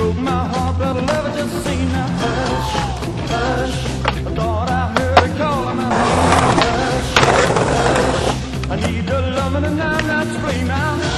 broke my heart, but love had just seen a hush, hush. I thought I heard her calling my name, hush, hush. I need her loving and I'm not screaming.